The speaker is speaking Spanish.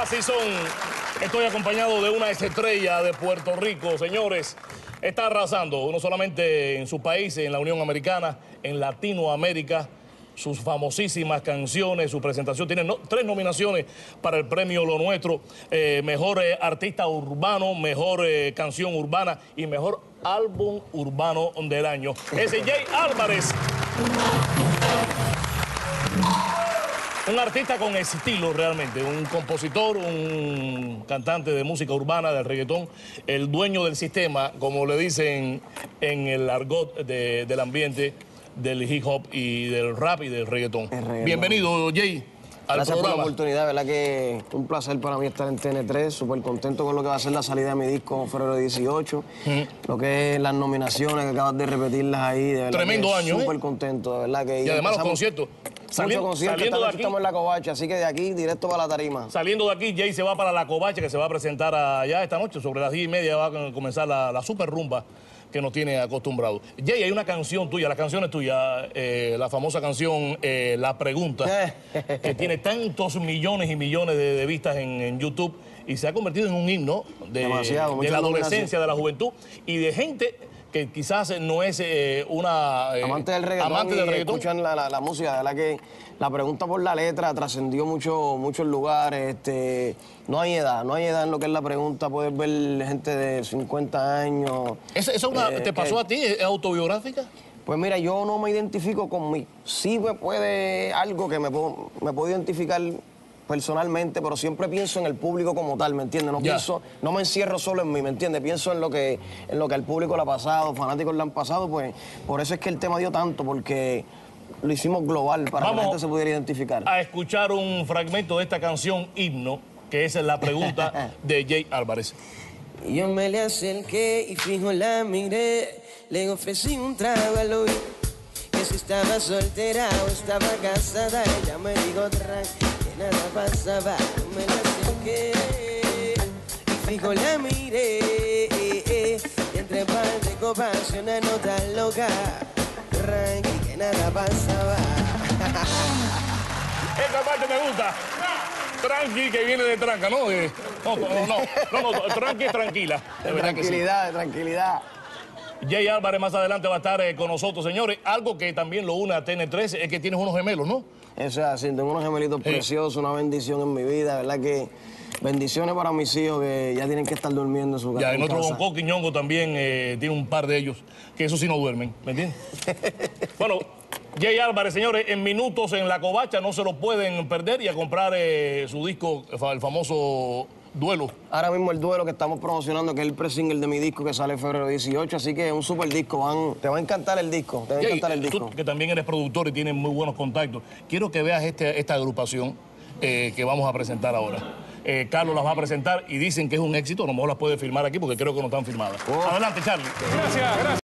Así son. Estoy acompañado de una estrella de Puerto Rico, señores. Está arrasando, no solamente en su país, en la Unión Americana, en Latinoamérica. Sus famosísimas canciones, su presentación. Tiene tres nominaciones para el premio Lo Nuestro. Mejor artista urbano, mejor canción urbana y mejor álbum urbano del año. Es J. Álvarez. Un artista con estilo realmente, un compositor, un cantante de música urbana, del reggaetón, el dueño del sistema, como le dicen en el argot del ambiente, del hip hop y del rap y del reggaetón. Bienvenido, Jay, al Gracias programa. Por la oportunidad, verdad que un placer para mí estar en TN3, súper contento con lo que va a ser la salida de mi disco Ferro 18, lo que es las nominaciones que acabas de repetirlas ahí, de verdad. Tremendo año. Súper contento, de verdad que... Y además los conciertos. Saliendo de aquí, estamos en la Covacha, así que de aquí directo para la tarima. Saliendo de aquí, Jay se va para la Covacha, que se va a presentar allá esta noche, sobre las 10:30 va a comenzar la super rumba que nos tiene acostumbrados. Jay, hay una canción tuya, la canción es tuya, la famosa canción La Pregunta, que tiene tantos millones y millones de vistas en YouTube y se ha convertido en un himno de la adolescencia, de la juventud y de gente que quizás no es una amante del reggaetón. Escuchan la música, de la que La Pregunta por la letra trascendió muchos lugares. No hay edad en lo que es La Pregunta. Puedes ver gente de 50 años. ¿Te pasó a ti? ¿Es autobiográfica? Pues mira, yo no me identifico con mí. Sí me puede algo que me puedo identificar personalmente, pero siempre pienso en el público como tal, ¿me entiendes? No me encierro solo en mí, ¿me entiendes? Pienso en lo que al público le ha pasado, fanáticos le han pasado, pues por eso es que el tema dio tanto, porque lo hicimos global para que la gente se pudiera identificar. A escuchar un fragmento de esta canción himno, que es La Pregunta de J. Álvarez. Yo me le acerqué y fijo la miré, le ofrecí un trago al oír, que si estaba soltera o estaba casada, ella me dijo tranquila. Nada pasaba, me la acerqué y fijo la miré. Y entre par de copas y una nota loca, tranqui que nada pasaba. Esta parte me gusta. Tranqui que viene de tranca, ¿no? Tranqui es tranquila. De tranquilidad, sí. De tranquilidad. Jay Álvarez más adelante va a estar con nosotros, señores. Algo que también lo une a TN3 es que tienes unos gemelos, ¿no? Eso es así, tengo unos gemelitos preciosos, una bendición en mi vida, ¿verdad? Que bendiciones para mis hijos que ya tienen que estar durmiendo en su casa. Ya, en otro Bonco Quiñongo también tiene un par de ellos, que eso sí no duermen, ¿me entiendes? Bueno, Jay Álvarez, señores, en minutos en la Covacha, no se lo pueden perder y a comprar su disco, el famoso... Duelo. Ahora mismo el duelo que estamos promocionando, que es el pre-single de mi disco que sale en febrero 18, así que es un super disco, te va a encantar el disco, Tú, que también eres productor y tienes muy buenos contactos, quiero que veas esta agrupación que vamos a presentar ahora. Carlos las va a presentar y dicen que es un éxito, a lo mejor las puede firmar aquí porque creo que no están firmadas. Adelante, Charlie. Gracias.